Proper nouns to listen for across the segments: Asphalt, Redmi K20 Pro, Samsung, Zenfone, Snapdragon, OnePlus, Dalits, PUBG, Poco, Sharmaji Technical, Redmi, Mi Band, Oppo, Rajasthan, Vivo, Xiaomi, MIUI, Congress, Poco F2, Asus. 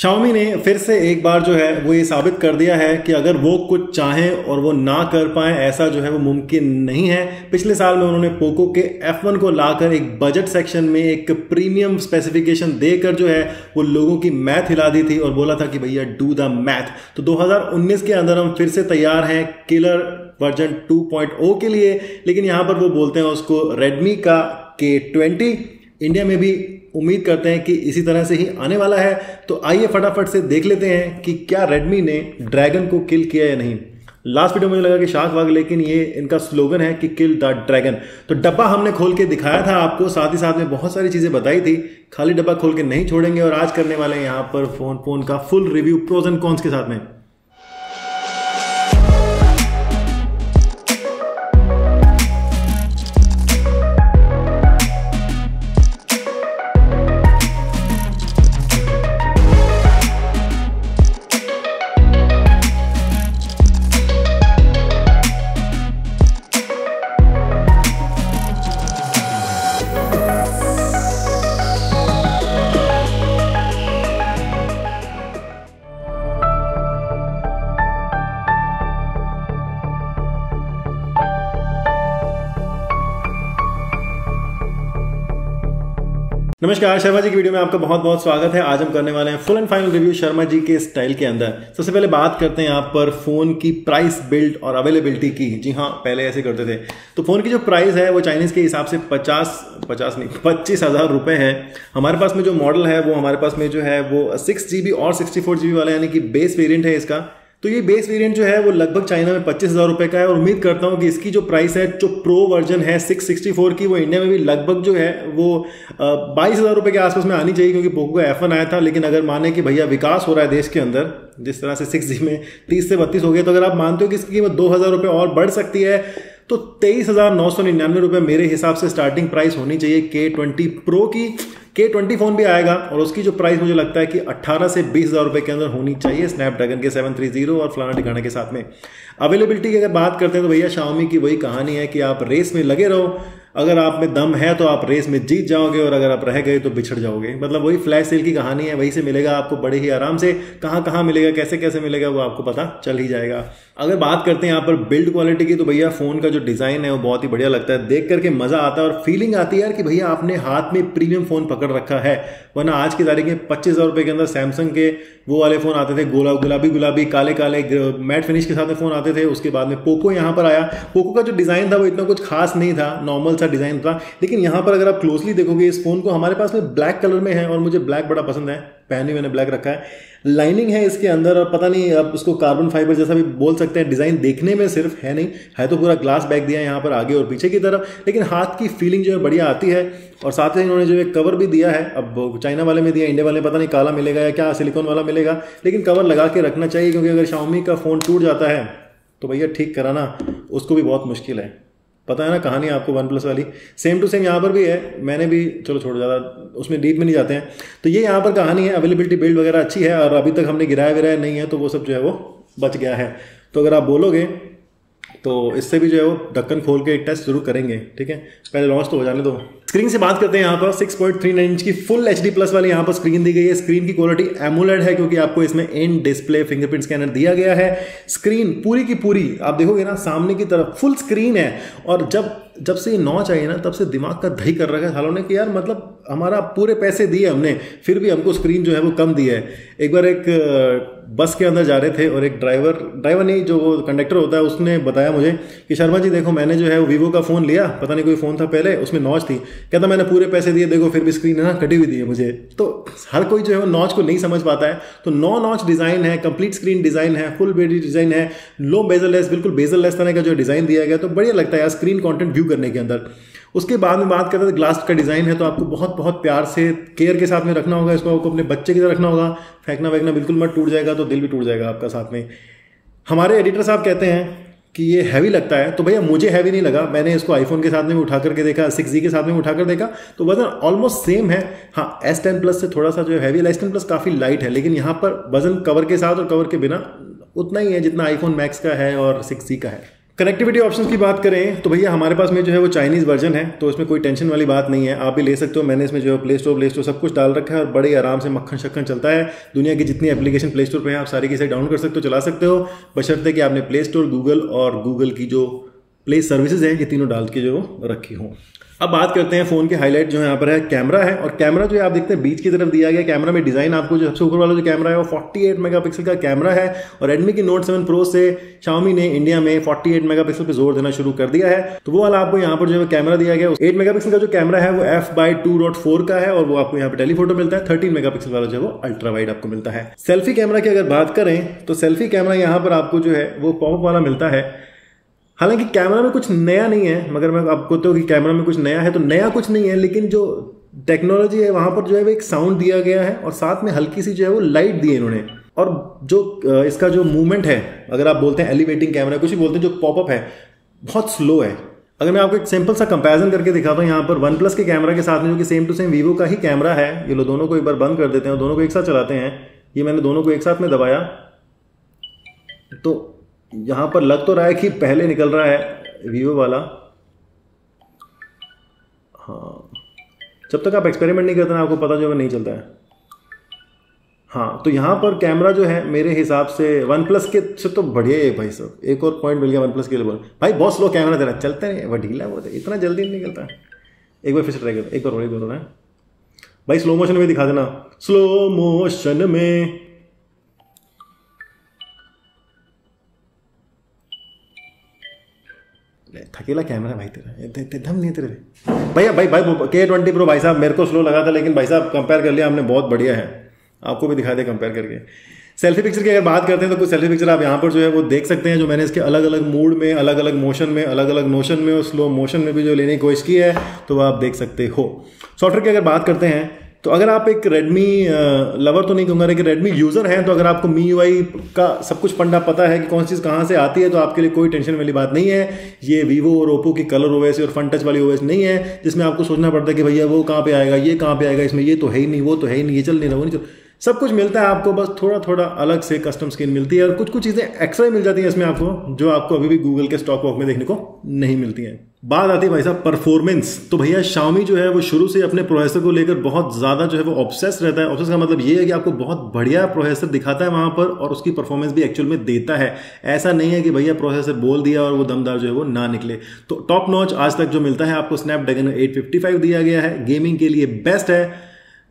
Xiaomi ने फिर से एक बार जो है वो ये साबित कर दिया है कि अगर वो कुछ चाहें और वो ना कर पाएं ऐसा जो है वो मुमकिन नहीं है। पिछले साल में उन्होंने पोको के F1 को लाकर एक बजट सेक्शन में एक प्रीमियम स्पेसिफिकेशन देकर जो है वो लोगों की मैथ हिला दी थी और बोला था कि भैया डू द मैथ। तो 2019 के अंदर हम फिर से तैयार हैं किलर वर्जन 2.0 के लिए, लेकिन यहाँ पर वो बोलते हैं उसको रेडमी का K20। इंडिया में भी उम्मीद करते हैं कि इसी तरह से ही आने वाला है। तो आइए फटाफट से देख लेते हैं कि क्या रेडमी ने ड्रैगन को किल किया या नहीं। लास्ट वीडियो मुझे लगा कि शाक वाग, लेकिन ये इनका स्लोगन है कि किल द ड्रैगन। तो डब्बा हमने खोल के दिखाया था आपको, साथ ही साथ में बहुत सारी चीज़ें बताई थी, खाली डब्बा खोल के नहीं छोड़ेंगे और आज करने वाले हैं यहाँ पर फोन का full review pros and cons के साथ में। नमस्कार, शर्मा जी की वीडियो में आपका बहुत बहुत स्वागत है। आज हम करने वाले हैं full and final review Sharma ji के स्टाइल के अंदर। सबसे पहले बात करते हैं यहाँ पर फोन की प्राइस, बिल्ड और अवेलेबिलिटी की। जी हाँ, पहले ऐसे करते थे। तो फोन की जो प्राइस है वो चाइनीज के हिसाब से 25,000 रुपये है। हमारे पास में जो मॉडल है वो हमारे पास में जो है वो 6GB और 64GB वाला यानी कि बेस वेरियंट है इसका। तो ये बेस वेरिएंट जो है वो लगभग चाइना में 25,000 रुपये का है और उम्मीद करता हूँ कि इसकी जो प्राइस है, जो प्रो वर्जन है 664 की, वो इंडिया में भी लगभग जो है वो 22,000 रुपये के आसपास में आनी चाहिए, क्योंकि पोको का F1 आया था। लेकिन अगर माने कि भैया विकास हो रहा है देश के अंदर, जिस तरह से 6G में 30 से 32 हो गया, तो अगर आप मानते हो कि इसकी कीमत 2,000 रुपये और बढ़ सकती है, तो 23,999 रुपये मेरे हिसाब से स्टार्टिंग प्राइस होनी चाहिए K20 Pro की। K20 फ़ोन भी आएगा और उसकी जो प्राइस मुझे लगता है कि 18 से 20,000 रुपये के अंदर होनी चाहिए, स्नैपड्रैगन के 730 और फलाना ठिकाना के साथ में। अवेलेबिलिटी की अगर बात करते हैं तो भैया शाओमी की वही कहानी है कि आप रेस में लगे रहो, अगर आप में दम है तो आप रेस में जीत जाओगे और अगर आप रह गए तो बिछड़ जाओगे। मतलब वही फ्लैश सेल की कहानी है, वहीं से मिलेगा आपको बड़े ही आराम से। कहाँ कहाँ मिलेगा, कैसे कैसे मिलेगा, वो आपको पता चल ही जाएगा। अगर बात करते हैं यहाँ पर बिल्ड क्वालिटी की, तो भैया फ़ोन का जो डिज़ाइन है वो बहुत ही बढ़िया लगता है, देख करके मज़ा आता है और फीलिंग आती है यार कि भैया आपने हाथ में प्रीमियम फ़ोन पकड़ रखा है। वरना आज की तारीख में 25,000 रुपये के अंदर सैमसंग के वो वाले फ़ोन आते थे, गुलाबी गुलाबी काले काले मैट फिनिश के साथ में फ़ोन आते थे। उसके बाद में पोको यहाँ पर आया। पोको का जो डिज़ाइन था वो इतना कुछ खास नहीं था, नॉर्मल सा डिज़ाइन था। लेकिन यहाँ पर अगर आप क्लोजली देखोगे इस फ़ोन को, हमारे पास में ब्लैक कलर में है और मुझे ब्लैक बड़ा पसंद है, पहने मैंने ब्लैक रखा है। लाइनिंग है इसके अंदर और पता नहीं आप उसको कार्बन फाइबर जैसा भी बोल सकते हैं, डिज़ाइन देखने में सिर्फ है, नहीं है तो पूरा ग्लास बैक दिया है यहाँ पर आगे और पीछे की तरफ, लेकिन हाथ की फीलिंग जो है बढ़िया आती है। और साथ ही इन्होंने जो एक कवर भी दिया है, अब चाइना वाले में दिया, इंडिया वाले में पता नहीं काला मिलेगा या क्या सिलिकॉन वाला मिलेगा, लेकिन कवर लगा के रखना चाहिए, क्योंकि अगर शाओमी का फ़ोन टूट जाता है तो भैया ठीक कराना उसको भी बहुत मुश्किल है। पता है ना कहानी आपको वन प्लस वाली, सेम टू सेम यहाँ पर भी है। मैंने भी, चलो छोड़ जाता, उसमें डीप में नहीं जाते हैं। तो ये यहाँ पर कहानी है। अवेलेबिलिटी बिल्ड वगैरह अच्छी है और अभी तक हमने गिराया विराया नहीं है, तो वो सब जो है वो बच गया है। तो अगर आप बोलोगे तो इससे भी जो है वो ढक्कन खोल के एक टेस्ट जरूर करेंगे, ठीक है, पहले लॉन्च तो हो जाने दो। स्क्रीन से बात करते हैं, यहाँ पर 6.39 इंच की फुल HD प्लस वाली यहाँ पर स्क्रीन दी गई है। स्क्रीन की क्वालिटी एमोलेड है, क्योंकि आपको इसमें इन डिस्प्ले फिंगरप्रिंट स्कैनर दिया गया है। स्क्रीन पूरी की पूरी आप देखोगे ना सामने की तरफ फुल स्क्रीन है। और जब से ये नॉच आई ना तब से दिमाग का दही कर रखा है सालों ने कि यार मतलब हमारा पूरे पैसे दिए हमने, फिर भी हमको स्क्रीन जो है वो कम दी है। एक बार एक बस के अंदर जा रहे थे और एक ड्राइवर नहीं, जो कंडक्टर होता है, उसने बताया मुझे कि शर्मा जी देखो मैंने जो है वो वीवो का फ़ोन लिया, पता नहीं कोई फ़ोन था पहले, उसमें नॉच थी, कहता मैंने पूरे पैसे दिए, देखो फिर भी स्क्रीन है ना कटी हुई दी है मुझे। तो हर कोई जो है वो नॉच को नहीं समझ पाता है। तो नो नॉच डिज़ाइन है, कंप्लीट स्क्रीन डिज़ाइन है, फुल बॉडी डिज़ाइन है, लो बेजललेस, बिल्कुल बेजललेस तरह का जो डिज़ाइन दिया गया, तो बढ़िया लगता है यार स्क्रीन कॉन्टेंट व्यू करने के अंदर। उसके बाद में बात करते हैं ग्लास का डिज़ाइन है, तो आपको बहुत बहुत प्यार से केयर के साथ में रखना होगा इसको, आपको अपने बच्चे की तरह रखना होगा, फेंकना वेंकना बिल्कुल मत, टूट जाएगा तो दिल भी टूट जाएगा आपका साथ में। हमारे एडिटर साहब कहते हैं कि ये हैवी लगता है, तो भैया मुझे हैवी नहीं लगा। मैंने इसको आईफोन के साथ में उठा करके देखा, 6G के साथ में उठा कर देखा, तो वज़न ऑलमोस्ट सेम है। हाँ, S10 प्लस से थोड़ा सा जो हैवी है, S10 प्लस काफ़ी लाइट है, लेकिन यहाँ पर वज़न कवर के साथ और कवर के बिना उतना ही है जितना आईफोन मैक्स का है और 6G का है। कनेक्टिविटी ऑप्शंस की बात करें तो भैया हमारे पास में जो है वो चाइनीज़ वर्जन है, तो इसमें कोई टेंशन वाली बात नहीं है, आप भी ले सकते हो। मैंने इसमें जो है प्ले स्टोर सब कुछ डाल रखा है और बड़े आराम से मक्खन शक्खन चलता है। दुनिया की जितनी एप्लीकेशन प्ले स्टोर पर है आप सारी की सारी डाउनलोड कर सकते हो, चला सकते हो, बशर्ते कि आपने प्ले स्टोर, गूगल और गूगल की जो प्ले सर्विसेज हैं ये तीनों डाल के जो रखी हों। अब बात करते हैं फ़ोन के हाईलाइट जो है यहाँ पर है कैमरा है, और कैमरा जो है आप देखते हैं बीच की तरफ दिया गया कैमरा में डिज़ाइन आपको जो सबसे ऊपर वाला जो कैमरा है वो 48 मेगापिक्सल का कैमरा है। और Redmi की Note 7 Pro से Xiaomi ने इंडिया में 48 मेगापिक्सल पे जोर देना शुरू कर दिया है, तो वो वाला आपको यहाँ पर जो है कैमरा दिया गया। 8 मेगापिक्सल का जो कैमरा है वो f/2.4 का है और वो आपको यहाँ पर टेलीफोटो मिलता है। 13 मेगापिक्सल वाला जो है वो अल्ट्रा वाइड आपको मिलता है। सेल्फी कैमरा की अगर बात करें तो सेल्फी कैमरा यहाँ पर आपको जो है वो पॉपअप वाला मिलता है। हालांकि कैमरा में कुछ नया नहीं है, मगर मैं आपको तो कि कैमरा में कुछ नया है तो नया कुछ नहीं है, लेकिन जो टेक्नोलॉजी है वहाँ पर जो है वो एक साउंड दिया गया है और साथ में हल्की सी जो है वो लाइट दी है इन्होंने। और जो इसका जो मूवमेंट है, अगर आप बोलते हैं एलिवेटिंग कैमरा, कुछ भी बोलते हैं, जो पॉपअप है बहुत स्लो है। अगर मैं आपको एक सिंपल सा कंपैरिजन करके दिखाता हूँ यहाँ पर OnePlus के कैमरा के साथ में, जो कि सेम टू सेम वीवो का ही कैमरा है। ये लोग दोनों को एक बार बंद कर देते हैं, दोनों को एक साथ चलाते हैं। ये मैंने दोनों को एक साथ में दबाया तो यहाँ पर लग तो रहा है कि पहले निकल रहा है वीवो वाला। हाँ, जब तक आप एक्सपेरिमेंट नहीं करते ना आपको पता जो है नहीं चलता है। हाँ, तो यहाँ पर कैमरा जो है मेरे हिसाब से OnePlus के से तो बढ़िया है भाई साहब। एक और पॉइंट मिल गया OnePlus के लिए, बोल भाई बहुत स्लो कैमरा तेरा, चलता नहीं वह ढीला, वो इतना जल्दी नहीं निकलता। एक बार फिर से ट्राई करता, एक बार वही बोल रहा है भाई। स्लो मोशन में दिखा देना, स्लो मोशन में। थकेला कैमरा भाई तेरा, दम नहीं तेरे भैया। भाई K20 Pro भाई साहब मेरे को स्लो लगा था, लेकिन भाई साहब कंपेयर कर लिया हमने, बहुत बढ़िया है। आपको भी दिखा दे कंपेयर करके। सेल्फी पिक्चर की अगर बात करते हैं तो कुछ सेल्फी पिक्चर आप यहाँ पर जो है वो देख सकते हैं, जो मैंने इसके अलग अलग मूड में, अलग अलग मोशन में, अलग अलग मोशन में और स्लो मोशन में भी जो लेने की कोशिश की है, तो आप देख सकते हो। सॉफ्टवेयर की अगर बात करते हैं तो अगर आप एक Redmi लवर तो नहीं कहूँगा, लेकिन Redmi यूज़र हैं, तो अगर आपको MIUI का सब कुछ पंडा पता है कि कौन सी चीज़ कहाँ से आती है, तो आपके लिए कोई टेंशन वाली बात नहीं है। ये Vivo और Oppo की कलर ओएस और फन टच वाली ओएस नहीं है, जिसमें आपको सोचना पड़ता है कि भैया वो कहाँ पे आएगा, ये कहाँ पे आएगा, इसमें ये तो है ही नहीं, वो तो है ही नहीं, ये चल नहीं रहा, वो नहीं चल, सब कुछ मिलता है आपको। बस थोड़ा थोड़ा अलग से कस्टम स्क्रीन मिलती है और कुछ कुछ चीज़ें एक्स्ट्रा मिल जाती हैं इसमें आपको, जो आपको अभी भी गूगल के स्टॉक वॉक में देखने को नहीं मिलती हैं। बात आती है भाई साहब परफॉर्मेंस, तो भैया Xiaomi जो है वो शुरू से अपने प्रोसेसर को लेकर बहुत ज़्यादा जो है वो ऑब्सेस रहता है। ऑब्सेस का मतलब ये है कि आपको बहुत बढ़िया प्रोसेसर दिखाता है वहाँ पर और उसकी परफॉर्मेंस भी एक्चुअल में देता है। ऐसा नहीं है कि भैया प्रोसेसर बोल दिया और वो दमदार जो है वो ना निकले। तो टॉप नॉच आज तक जो मिलता है आपको Snapdragon 855 दिया गया है, गेमिंग के लिए बेस्ट है।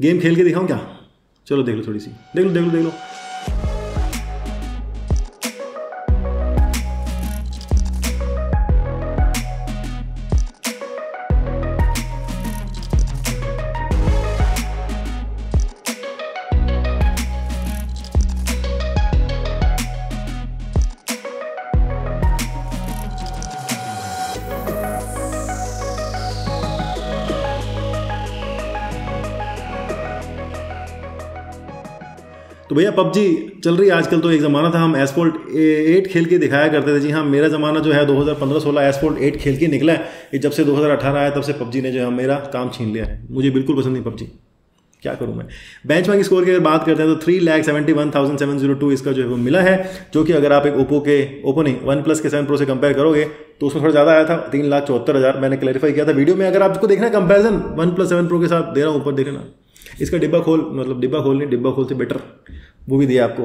गेम खेल के दिखाऊँ क्या? चलो देख लो, थोड़ी सी देख लो। तो भैया PUBG चल रही है आजकल, तो एक ज़माना था हम Asphalt 8 खेल के दिखाया करते थे। जी हाँ, मेरा ज़माना जो है 2015-16 Asphalt 8 खेल के निकला है। जब से 2018 आया तब से PUBG ने जो है मेरा काम छीन लिया है। मुझे बिल्कुल पसंद नहीं PUBG, क्या करूँ मैं। बेंचमार्क स्कोर की अगर बात करते हैं तो 3,71,702 इसका जो है वो मिला है, जो कि अगर आप एक OnePlus के 7 Pro से कंपेयर करोगे तो उसमें थोड़ा ज़्यादा आया था, 3,74,000। मैंने क्लैरिफाई किया था वीडियो में। अगर आपको देखना कंपेरिजन OnePlus 7 Pro के साथ दे रहा हूँ, ऊपर देखना इसका डिब्बा खोल, मतलब डिब्बा खोल से बेटर वो भी दिया आपको।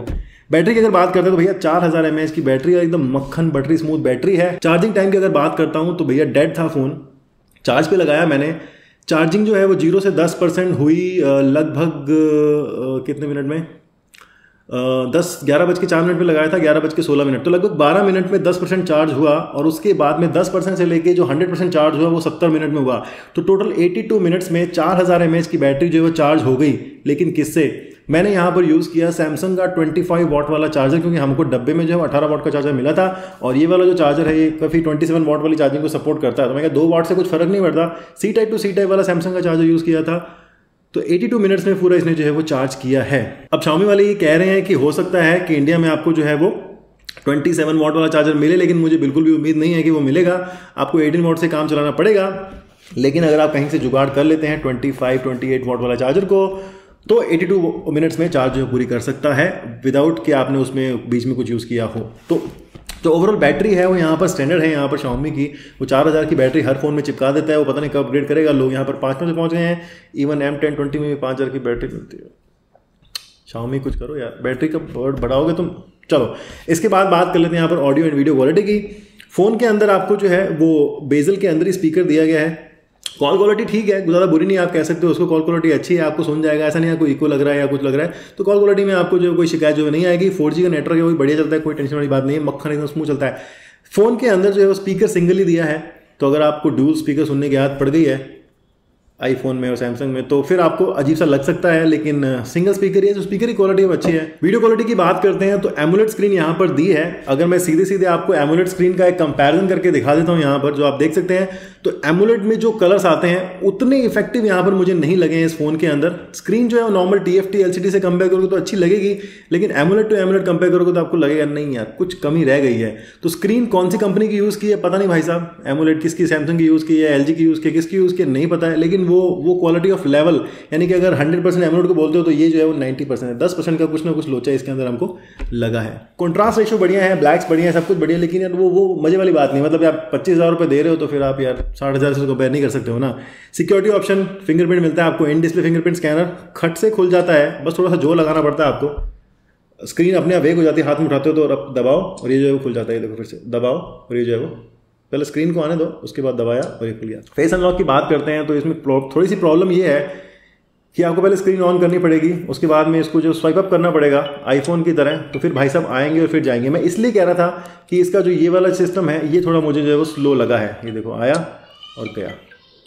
बैटरी की अगर बात करते हैं तो भैया 4000 mAh की बैटरी है, एकदम मक्खन बटरी स्मूथ बैटरी है। चार्जिंग टाइम की अगर बात करता हूँ तो भैया डेड था फ़ोन, चार्ज पे लगाया मैंने, चार्जिंग जो है वो 0 से 10% हुई लगभग कितने मिनट में, 11:04 पे लगाया था, 11:16, तो लगभग 12 मिनट में 10% चार्ज हुआ। और उसके बाद में 10% से लेके जो 100% चार्ज हुआ वो 70 मिनट में हुआ। तो टोटल 82 मिनट्स में 4000 mAh की बैटरी जो है वो चार्ज हो गई। लेकिन किससे? मैंने यहाँ पर यूज़ किया सैमसंग का 25 वाट वाला चार्जर, क्योंकि हमको डब्बे में जो है 18 वाट का चार्जर मिला था और ये वाला जो चार्जर है ये काफ़ी 27 वाट वाली चार्जिंग को सपोर्ट करता है। तो मैं कहा 2 वाट से कुछ फर्क नहीं पड़ता। C-type to C-type वाला सैमसंग का चार्जर यूज़ किया था, तो 82 मिनट्स में पूरा इसने जो है वो चार्ज किया है। अब Xiaomi वाले ये कह रहे हैं कि हो सकता है कि इंडिया में आपको जो है वो 27 वाट वाला चार्जर मिले, लेकिन मुझे बिल्कुल भी उम्मीद नहीं है कि वो मिलेगा। आपको 18 वाट से काम चलाना पड़ेगा। लेकिन अगर आप कहीं से जुगाड़ कर लेते हैं 28 वाट वाला चार्जर को, तो 82 मिनट्स में चार्ज जो पूरी कर सकता है, विदाउट कि आपने उसमें बीच में कुछ यूज़ किया हो। तो जो ओवरऑल बैटरी है वो यहाँ पर स्टैंडर्ड है। यहाँ पर Xiaomi की वो 4000 की बैटरी हर फोन में चिपका देता है, वो पता नहीं कब अपग्रेड करेगा। लोग यहाँ पर 5000 पहुँच गए हैं, इवन M10 20 में भी 5000 की बैटरी मिलती है। Xiaomi कुछ करो यार, बैटरी का बर्ड बढ़ाओगे तुम। चलो इसके बाद बात कर लेते हैं यहाँ पर ऑडियो एंड वीडियो क्वालिटी की। फ़ोन के अंदर आपको जो है वो बेजल के अंदर ही स्पीकर दिया गया है। कॉल क्वालिटी ठीक है, ज़्यादा बुरी नहीं आप कह सकते हो उसको, कॉल क्वालिटी अच्छी है, आपको सुन जाएगा। ऐसा नहीं है कोई इको लग रहा है या कुछ लग रहा है, तो कॉल क्वालिटी में आपको जो कोई शिकायत जो नहीं आएगी। 4G का नेटवर्क है वो बढ़िया चलता है, कोई टेंशन वाली बात नहीं है, मक्खन एकदम स्मूथ चलता है। फ़ोन के अंदर जो है वो स्पीकर सिंगल ही दिया है, तो अगर आपको ड्यूल स्पीकर सुनने की आदत पड़ गई है आईफोन में और सैमसंग में तो फिर आपको अजीब सा लग सकता है, लेकिन सिंगल स्पीकर है तो स्पीकर की क्वालिटी अच्छी है। वीडियो क्वालिटी की बात करते हैं तो एमोलेड स्क्रीन यहाँ पर दी है। अगर मैं सीधे सीधे आपको एमोलेड स्क्रीन का एक कंपैरिजन करके दिखा देता हूँ यहाँ पर, जो आप देख सकते हैं तो एमोलेड में जो कलर्स आते हैं उतने इफेक्टिव यहाँ पर मुझे नहीं लगे हैं इस फोन के अंदर। स्क्रीन जो है नॉर्मल TFT LCD से कंपेयर करोगे तो अच्छी लगेगी, लेकिन एमोलेड टू एमोलेड कंपेयर करोगे तो आपको लगेगा नहीं यार कुछ कमी रह गई है। तो स्क्रीन कौन सी कंपनी की यूज़ की है पता नहीं भाई साहब, एमोलेड किसकी, सैमसंग की यूज़ की है, LG की यूज़ की, किसकी यूज़ की नहीं पता है, लेकिन वो क्वालिटी ऑफ लेवल यानी कि अगर 100% एमोलेड को बोलते हो तो ये जो है वो 90% है, 10% का कुछ ना कुछ लोचा इसके अंदर हमको लगा है। कॉन्ट्रास्ट रेशो बढ़िया है, ब्लैक्स बढ़िया है, सब कुछ बढ़िया, लेकिन यार वो मजे वाली बात नहीं। मतलब आप 25,000 रुपये दे रहे हो तो फिर आप यार 60,000 से कंपेयर नहीं कर सकते हो ना। सिक्योरिटी ऑप्शन फिंगरप्रिंट मिलता है आपको, इन डिस्प्ले फिंगरप्रिंट स्कैनर खट से खुल जाता है, बस थोड़ा सा जोर लगाना पड़ता है आपको, स्क्रीन अपने आप वेक हो जाती है, हाथ में उठाते हो तो और दबाओ और ये जो है वो खुल जाता है। देखो फिर से दबाओ और ये जो है वो, पहले स्क्रीन को आने दो उसके बाद दबाया और ये खुल गया। फेस अनलॉक की बात करते हैं तो इसमें थोड़ी सी प्रॉब्लम ये है कि आपको पहले स्क्रीन ऑन करनी पड़ेगी, उसके बाद में इसको जो स्वाइप अप करना पड़ेगा आईफोन की तरह, तो फिर भाई साहब आएंगे और फिर जाएंगे। मैं इसलिए कह रहा था कि इसका जो ये वाला सिस्टम है ये थोड़ा मुझे जो है वो स्लो लगा है, ये देखो आया और गया,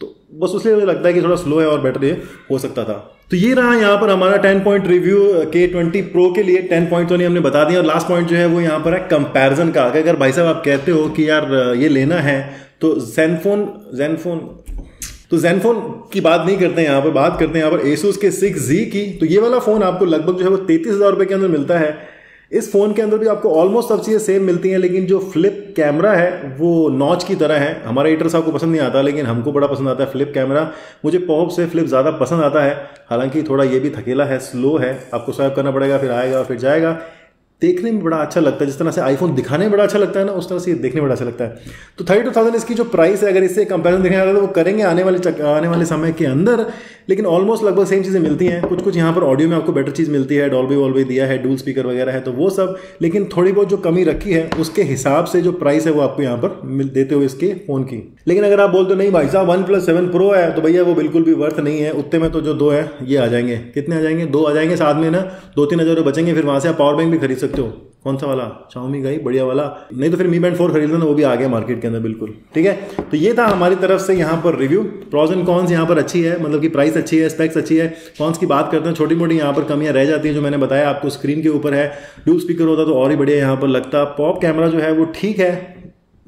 तो बस उसलिए मुझे लगता है कि थोड़ा स्लो है और बेटर ये हो सकता था। तो ये रहा यहाँ पर हमारा 10 पॉइंट रिव्यू K20 Pro के लिए। 10 पॉइंट तो नहीं हमने बता दिया, और लास्ट पॉइंट जो है वो यहाँ पर है कंपैरिजन का। अगर भाई साहब आप कहते हो कि यार ये लेना है तो Zenfone की बात नहीं करते हैं यहाँ पर, बात करते हैं यहाँ पर Asus के 6Z की। तो ये वाला फ़ोन आपको लगभग जो है वो 33,000 रुपये के अंदर मिलता है। इस फ़ोन के अंदर भी आपको ऑलमोस्ट सब चीज़ें सेम मिलती हैं, लेकिन जो फ्लिप कैमरा है वो नॉच की तरह है। हमारे एडिटर साहब को पसंद नहीं आता, लेकिन हमको बड़ा पसंद आता है फ्लिप कैमरा। मुझे पॉप से फ्लिप ज़्यादा पसंद आता है, हालांकि थोड़ा ये भी थकेला है, स्लो है, आपको स्वाइप करना पड़ेगा, फिर आएगा और फिर जाएगा। देखने में बड़ा अच्छा लगता है, जिस तरह से आईफोन दिखाने में बड़ा अच्छा लगता है ना, उस तरह से ये देखने में बड़ा अच्छा लगता है। तो 32,000 इसकी जो प्राइस है, अगर इससे कंपैरिजन देखने वाला तो वो करेंगे आने वाले समय के अंदर, लेकिन ऑलमोस्ट लगभग सेम चीज़ें मिलती हैं। कुछ कुछ यहाँ पर ऑडियो में आपको बेटर चीज़ मिलती है, डॉल्बी वॉल्बी दिया है, डुअल स्पीकर वगैरह है, तो वो सब, लेकिन थोड़ी बहुत जो कमी रखी है उसके हिसाब से जो प्राइस है वो आपको यहाँ पर मिल देते हुए इसके फ़ोन की। लेकिन अगर आप बोलते हो नहीं भाई साहब OnePlus 7 Pro है तो भैया वो बिल्कुल भी वर्थ नहीं है, उतने में तो जो दो है ये आ जाएंगे, कितने आ जाएंगे, दो आ जाएंगे, साथ में ना 2-3 हज़ार बचेंगे। फिर वहाँ से आप पावर बैंक भी खरीद सकते हो, कौन सा वाला, Xiaomi का ही बढ़िया वाला, नहीं तो फिर Mi Band 4 खरीद लेना, वो भी आ गया मार्केट के अंदर बिल्कुल। ठीक है, तो ये था हमारी तरफ से यहाँ पर रिव्यू। प्रॉज एंड कॉन्स यहाँ पर अच्छी है, मतलब कि प्राइस अच्छी है, स्पेक्स अच्छी है। कॉन्स की बात करते हैं, छोटी मोटी यहाँ पर कमियाँ रह जाती है जो मैंने बताया आपको, स्क्रीन के ऊपर है, डुअल स्पीकर होता तो और ही बढ़िया यहाँ पर लगता। पॉप कैमरा जो है वो ठीक है,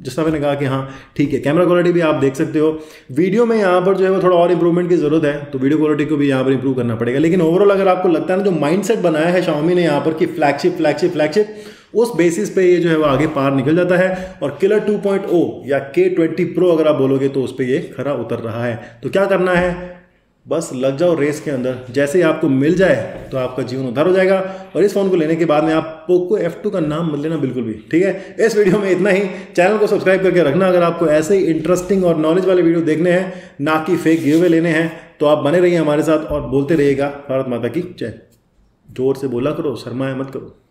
जैसा मैंने कहा कि हाँ ठीक है, कैमरा क्वालिटी भी आप देख सकते हो। वीडियो में यहाँ पर जो है वो थोड़ा और इंप्रूवमेंट की ज़रूरत है, तो वीडियो क्वालिटी को भी यहाँ पर इंप्रूव करना पड़ेगा। लेकिन ओवरऑल अगर आपको लगता है ना जो माइंडसेट बनाया है Xiaomi ने यहाँ पर कि फ्लैगशिप फ्लैगशिप फ्लैगशिप, उस बेसिस पे ये जो है वो आगे पार निकल जाता है, और किलर 2.0 या K20 Pro अगर आप बोलोगे तो उस पर ये खरा उतर रहा है। तो क्या करना है, बस लग जाओ रेस के अंदर, जैसे ही आपको मिल जाए तो आपका जीवन उद्धार हो जाएगा। और इस फ़ोन को लेने के बाद में आप पोको F2 का नाम मत लेना बिल्कुल भी, ठीक है। इस वीडियो में इतना ही, चैनल को सब्सक्राइब करके रखना अगर आपको ऐसे ही इंटरेस्टिंग और नॉलेज वाले वीडियो देखने हैं, ना कि फेक गिवे लेने हैं। तो आप बने रहिए हमारे साथ और बोलते रहिएगा भारत माता की जय। जोर से बोला करो, शर्माया मत करो।